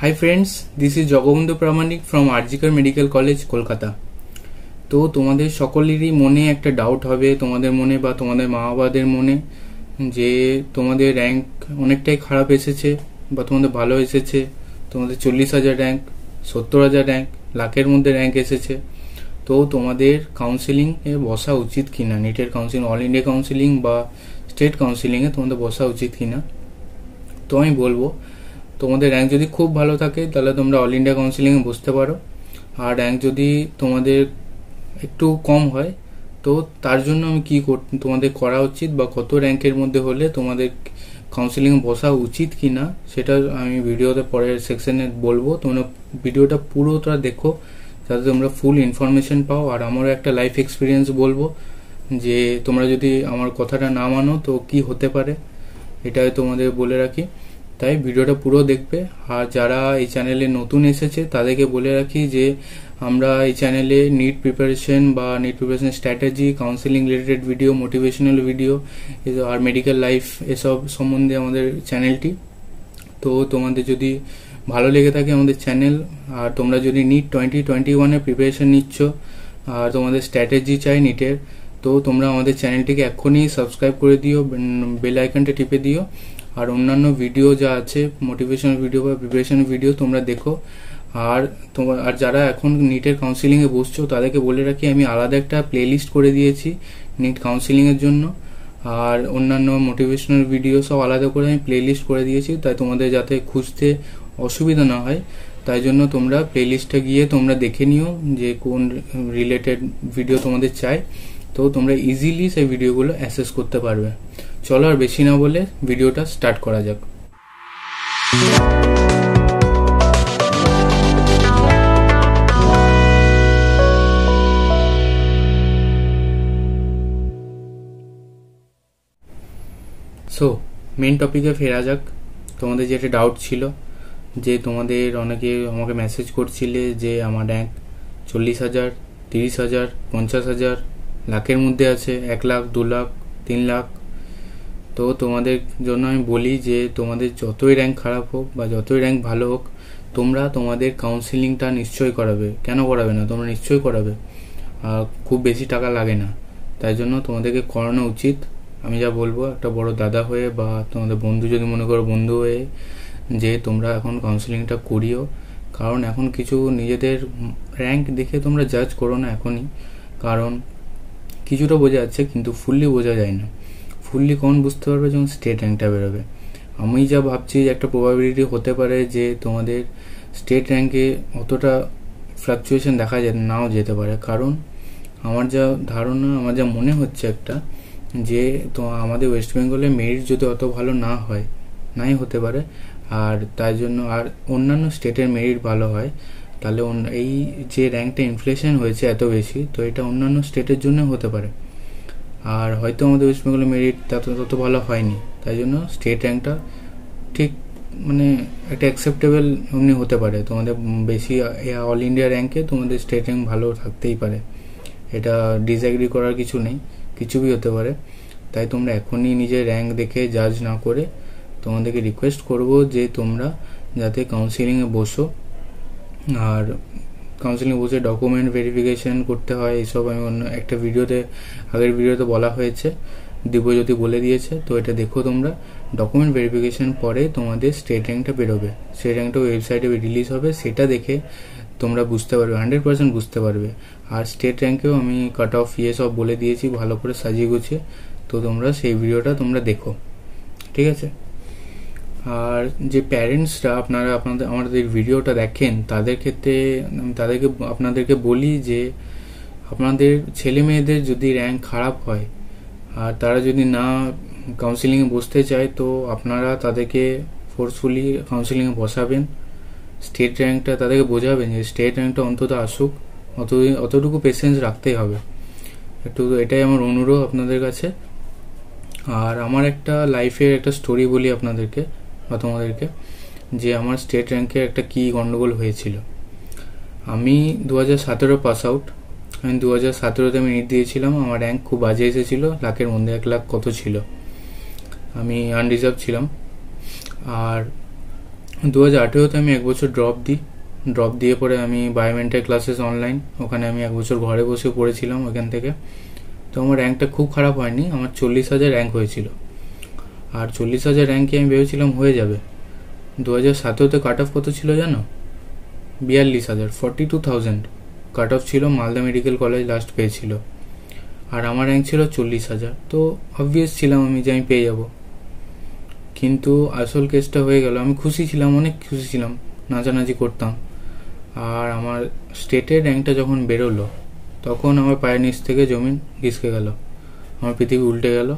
Hi friends, this is Jagabandhu Pramanik from RG. Kar medical college Kolkata. तो तुम्हारे सकलेरই মনে একটা डाउट হবে, তোমাদের মনে বা তোমাদের মা-বাবাদের মনে যে তোমাদের র্যাঙ্ক অনেকটাই খারাপ এসেছে বা তোমাদের ভালো এসেছে, তোমাদের 40,000 র্যাঙ্ক, 70,000 র্যাঙ্ক, লাখের মধ্যে র্যাঙ্ক এসেছে। তো তোমাদের কাউন্সেলিং এ বসা উচিত কিনা, নিটের কাউন্সেলিং, অল ইন্ডিয়া কাউন্সেলিং বা স্টেট কাউন্সেলিং এ তোমাদের বসা উচিত কিনা। তো আমি বলবো তোমাদের র্যাঙ্ক যদি খুব ভালো থাকে তাহলে তোমরা অল ইন্ডিয়া কাউন্সেলিংয়ে বসতে পারো, আর র্যাঙ্ক যদি তোমাদের একটু কম হয় তো তার জন্য আমি কী তোমাদের করা উচিত বা কত র্যাঙ্কের মধ্যে হলে তোমাদের কাউন্সেলিংয়ে বসা উচিত কি না সেটা আমি ভিডিওতে পরের সেকশানে বলবো। তোমরা ভিডিওটা পুরোটা দেখো যাতে তোমরা ফুল ইনফরমেশন পাও, আর আমারও একটা লাইফ এক্সপিরিয়েন্স বলবো যে তোমরা যদি আমার কথাটা না মানো তো কি হতে পারে, এটা তোমাদের বলে রাখি। তাই ভিডিওটা পুরো দেখবে। আর যারা এই চ্যানেলে নতুন এসেছে তাদেরকে বলে রাখি যে আমরা এই চ্যানেলে নিট প্রিপারেশন বা NEET preparation strategy, counselling related video, motivational video আর মেডিকেল লাইফ এসব সম্বন্ধে আমাদের চ্যানেলটি। তো তোমাদের যদি ভালো লেগে থাকে আমাদের চ্যানেল, আর তোমরা যদি নিট 2021 প্রিপারেশন নিচ্ছ আর তোমাদের স্ট্র্যাটেজি চাই নিটের, তো তোমরা আমাদের চ্যানেলটিকে এখনই সাবস্ক্রাইব করে দিও, বেল আইকনটা টিপে দিও, আর অন্যান্য ভিডিও যা আছে মোটিভেশনাল ভিডিও বা প্রিপারেশন ভিডিও তোমরা দেখো। আর যারা এখন নিটের কাউন্সেলিংয়ে বসছো তাদেরকে বলে রাখি আমি আলাদা একটা প্লেলিস্ট করে দিয়েছি নিট কাউন্সেলিংয়ের জন্য, আর অন্যান্য মোটিভেশনাল ভিডিও সব আলাদা করে আমি প্লেলিস্ট করে দিয়েছি, তাই তোমাদের যাতে খুঁজতে অসুবিধা না হয় তাই জন্য তোমরা প্লেলিস্টে গিয়ে তোমরা দেখে নিও যে কোন রিলেটেড ভিডিও তোমাদের চাই, তো তোমরা ইজিলি সেই ভিডিওগুলো অ্যাক্সেস করতে পারবে। চলো আর বেশি না বলে ভিডিওটা স্টার্ট করা যাক। সো মেন টপিকে ফেরা যাক। তোমাদের যে একটা ডাউট ছিল যে তোমাদের অনেকে আমাকে মেসেজ করছিলে যে আমার র্যাঙ্ক 40,000, 30,000, 50,000, লাখের মধ্যে আছে, 1 লাখ, 2 লাখ, 3 লাখ। তো তোমাদের জন্য আমি বলি যে তোমাদের যতই র্যাঙ্ক খারাপ হোক বা যতই র্যাঙ্ক ভালো হোক তোমরা তোমাদের কাউন্সেলিংটা নিশ্চয়ই করাবে। কেন করাবে না, তোমরা নিশ্চয়ই করাবে, আর খুব বেশি টাকা লাগে না, তাই জন্য তোমাদেরকে করানো উচিত। আমি যা বলবো একটা বড় দাদা হয়ে বা তোমাদের বন্ধু যদি মনে করো বন্ধু হয়ে যে তোমরা এখন কাউন্সেলিংটা করিও, কারণ এখন কিছু নিজেদের র্যাঙ্ক দেখে তোমরা জাজ করো না এখনই, কারণ কিছুটা বোঝা যাচ্ছে কিন্তু ফুললি বোঝা যায় না। ফুললি কখন বুঝতে পারবে, যখন স্টেট র্যাঙ্কটা বেরোবে। আমি যা ভাবছি একটা প্রবাবিলিটি হতে পারে যে তোমাদের স্টেট র্যাঙ্কে অতটা ফ্লাকচুয়েশন দেখা যায় নাও যেতে পারে, কারণ আমার যা ধারণা, আমার যা মনে হচ্ছে একটা যে তো আমাদের ওয়েস্ট বেঙ্গলে মেরিট যদি অত ভালো না হয়, নাই হতে পারে, আর তাই জন্য আর অন্যান্য স্টেটের মেরিট ভালো হয়, তাহলে এই যে র্যাঙ্কটা ইনফ্লেশন হয়েছে এত বেশি, তো এটা অন্যান্য স্টেটের জন্য হতে পারে, আর হয়তো আমাদের ওয়েস্ট বেঙ্গলের মেরিট তত ভালো হয়নি, তাই জন্য স্টেট র্যাঙ্কটা ঠিক মানে একটা অ্যাকসেপ্টেবল এমনি হতে পারে। তোমাদের বেশি অল ইন্ডিয়া র্যাঙ্কে তোমাদের স্টেট র্যাঙ্ক ভালো থাকতেই পারে, এটা ডিসঅ্যাগ্রি করার কিছু নেই, কিছুই হতে পারে। তাই তোমরা এখনই নিজের র্যাঙ্ক দেখে জাজ না করে তোমাদেরকে রিকোয়েস্ট করব যে তোমরা যাতে কাউন্সেলিংয়ে বসো, আর কাউন্সেলিং বসে ডকুমেন্ট ভেরিফিকেশন করতে হয়, এইসব আমি অন্য একটা ভিডিওতে, আগের ভিডিওতে বলা হয়েছে, দিব্যজ্যোতি বলে দিয়েছে, তো এটা দেখো তোমরা। ডকুমেন্ট ভেরিফিকেশন পরে তোমাদের স্টেট র্যাঙ্কটা বেরোবে, স্টেট র্যাঙ্কটা ওয়েবসাইটে রিলিজ হবে, সেটা দেখে তোমরা বুঝতে পারবে, 100% বুঝতে পারবে। আর স্টেট র্যাঙ্কেও আমি কাট অফ ইয়ে সব বলে দিয়েছি ভালো করে সাজিয়ে গুছিয়ে, তো তোমরা সেই ভিডিওটা তোমরা দেখো, ঠিক আছে। আর যে প্যারেন্টসরা আপনাদের আমাদের ভিডিওটা দেখেন তাদের ক্ষেত্রে আমি আপনাদেরকে বলি যে আপনাদের ছেলে মেয়েদের যদি র্যাঙ্ক খারাপ হয় আর তারা যদি না কাউন্সেলিংয়ে বসতে চায় তো আপনারা তাদেরকে ফোর্সফুলি কাউন্সেলিংয়ে বসাবেন, স্টেট র্যাঙ্কটা তাদেরকে বোঝাবেন যে স্টেট র্যাঙ্কটা অন্তত আসুক, অতটুকু পেশেন্স রাখতেই হবে একটু, এটাই আমার অনুরোধ আপনাদের কাছে। আর আমার একটা লাইফের একটা স্টোরি বলি আপনাদেরকে বা তোমাদেরকে, যে আমার স্টেট র্যাঙ্কে একটা কী গণ্ডগোল হয়েছিল। আমি 2017 পাস আউট, আমি 2017-তে আমি নিট দিয়েছিলাম, আমার র্যাঙ্ক খুব বাজে এসেছিলো, লাখের মধ্যে 1 লাখ কত ছিল, আমি আনরিজার্ভ ছিলাম। আর 2018 ते आमी एक बछर ड्रप दिए पड़े आमी बायोमेंटल क्लासेस ऑनलाइन ओखाने आमी एक बछर घरे बसे पढ़ेছিলাম ওখান থেকে। তো আমার র্যাঙ্কটা খুব খারাপ হয়নি, আমার 40,000 র্যাঙ্ক হয়েছিল। আর 40,000 র্যাঙ্কে আমি ভেবেছিলাম হয়ে যাবে। 2017 তে কাট অফ কত ছিল জানো? 42,000 42,000 কাট অফ ছিল। মালদা মেডিকেল কলেজ লাস্ট পেয়েছিল আর আমার র্যাঙ্ক ছিল 40,000। তো অবভিয়াস ছিলাম আমি যে আমি পেয়ে যাব, কিন্তু আসল কেসটা হয়ে গেল। আমি খুশি ছিলাম, অনেক খুশি ছিলাম, নাচানাচি করতাম। আর আমার স্টেটের র্যাঙ্কটা যখন বেরোলো তখন আমার পায়ের নিচ থেকে জমিন ঘিসকে গেল, আমার পৃথিবী উল্টে গেল।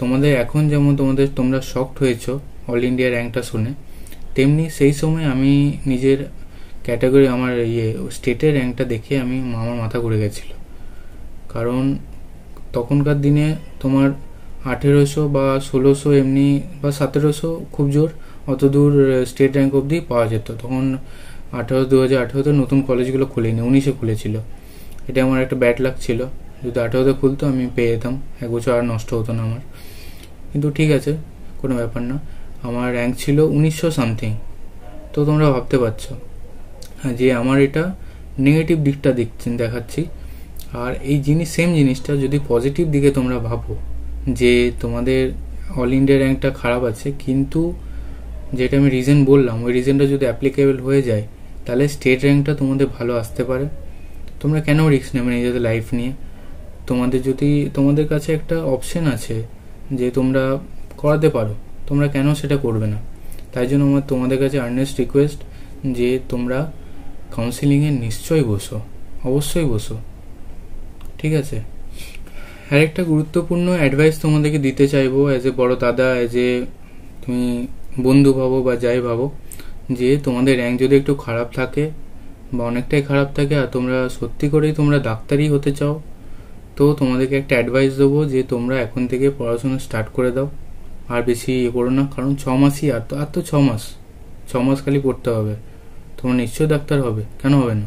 তোমাদের এখন যেমন তোমরা শকড হয়েছো অল ইন্ডিয়া র্যাঙ্কটা শুনে, তেমনি সেই সময় আমি নিজের ক্যাটাগরি আমার স্টেটের র্যাঙ্কটা দেখে আমার মাথা ঘুরে গেছিল। কারণ তখনকার দিনে তোমার 1800 বা 1600 এমনি বা 1700 খুব জোর অত দূর স্টেট র্যাঙ্ক অবধি পাওয়া যেত। তখন 2018-তে নতুন কলেজগুলো খুলেনি, 19-এ খুলেছিল। এটা আমার একটা ব্যাড লাক ছিল, যদি 18-তে খুলতো আমি পেয়ে যেতাম, এক বছর আর নষ্ট হতো না আমার। কিন্তু ঠিক আছে, কোনো ব্যাপার না। আমার র্যাঙ্ক ছিল 1900 সামথিং। তো তোমরা ভাবতে পারছো যে আমার এটা নেগেটিভ দিকটা দেখাচ্ছি। আর এই সেম জিনিসটা যদি পজিটিভ দিকে তোমরা ভাবো যে তোমাদের অল ইন্ডিয়া র্যাঙ্কটা খারাপ আছে, কিন্তু যেটা আমি রিজন বললাম ওই রিজনটা যদি অ্যাপ্লিকেবল হয়ে যায় তাহলে স্টেট র্যাঙ্কটা তোমাদের ভালো আসতে পারে। তোমরা কেন রিস্ক নেবে নিজেদের লাইফ নিয়ে? তোমাদের কাছে একটা অপশন আছে যে তোমরা করাতে পারো, তোমরা কেন সেটা করবে না? তাই জন্য আমার তোমাদের কাছে আর্নেস্ট রিকোয়েস্ট যে তোমরা কাউন্সিলিংয়ে নিশ্চয়ই বসো, অবশ্যই বসো, ঠিক আছে? আরেকটা গুরুত্বপূর্ণ অ্যাডভাইস তোমাদেরকে দিতে চাইবো অ্যাজ এ বড় দাদা, অ্যাজ এ তুমি বন্ধু ভাবো বা যাই ভাবো, যে তোমাদের র্যাঙ্ক যদি একটু খারাপ থাকে বা অনেকটাই খারাপ থাকে আর তোমরা সত্যি করেই তোমরা ডাক্তারই হতে চাও, তো তোমাদেরকে একটা অ্যাডভাইস দেবো যে তোমরা এখন থেকে পড়াশোনা স্টার্ট করে দাও। আর বেশি ইয়ে করো না, কারণ 6 মাসই আর তো 6 মাস খালি পড়তে হবে, তোমরা নিশ্চয়ই ডাক্তার হবে, কেন হবে না?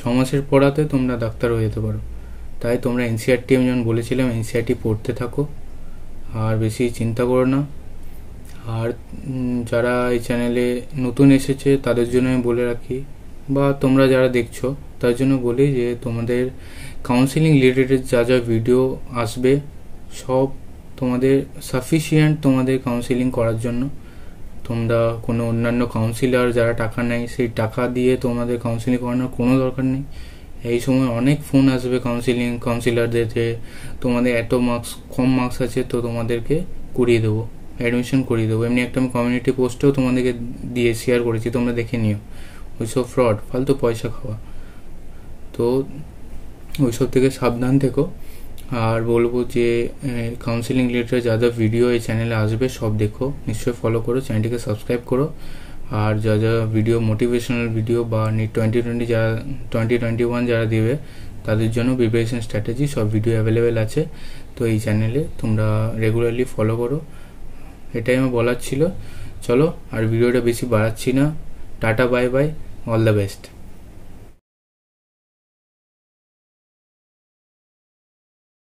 6 মাসের পড়াতে তোমরা ডাক্তার হয়ে যেতে পারো। তাই তোমরা এনসিআরটি, আমি যখন বলেছিলাম এনসিআরটি পড়তে থাকো আর বেশি চিন্তা করো না। আর যারা এই চ্যানেলে নতুন এসেছে তাদের জন্য আমি বলে রাখি, বা তোমরা যারা দেখছো তার জন্য বলি যে তোমাদের কাউন্সিলিং রিলেটেড যা যা ভিডিও আসবে সব তোমাদের সাফিসিয়েন্ট তোমাদের কাউন্সিলিং করার জন্য। তোমরা কোনো অন্যান্য কাউন্সিলার যারা টাকা নেয় সেই টাকা দিয়ে তোমাদের কাউন্সিলিং করানোর কোনো দরকার নেই। এই সময় অনেক ফোন আসবে কাউন্সিলারদের যে তোমাদের এত কম মার্কস আছে তো তোমাদেরকে করিয়ে দেবো, অ্যাডমিশন করিয়ে দেবো। এমনি একটা আমি কমিউনিটি পোস্টেও তোমাদেরকে দিয়ে শেয়ার করেছি, তোমরা দেখে নিও। ওইসব ফ্রড, ফালতু পয়সা খাওয়া, তো ওইসব থেকে সাবধান থেকো। আর বলবো যে কাউন্সিলিং রিলেটেড যা যা ভিডিও এই চ্যানেলে আসবে সব দেখো, নিশ্চয়ই ফলো করো, চ্যানেলটিকে সাবস্ক্রাইব করো। আর যা যা ভিডিও মোটিভেশনাল ভিডিও বা নিট 2020 যারা 2021 যারা দেবে তাদের জন্য প্রিপারেশন স্ট্র্যাটেজি সব ভিডিও অ্যাভেলেবেল আছে। তো এই চ্যানেলে তোমরা রেগুলারলি ফলো করো, এটাই আমার বলার ছিল। চলো, আর ভিডিওটা বেশি বাড়াচ্ছি না। Tata, bye bye, all the best.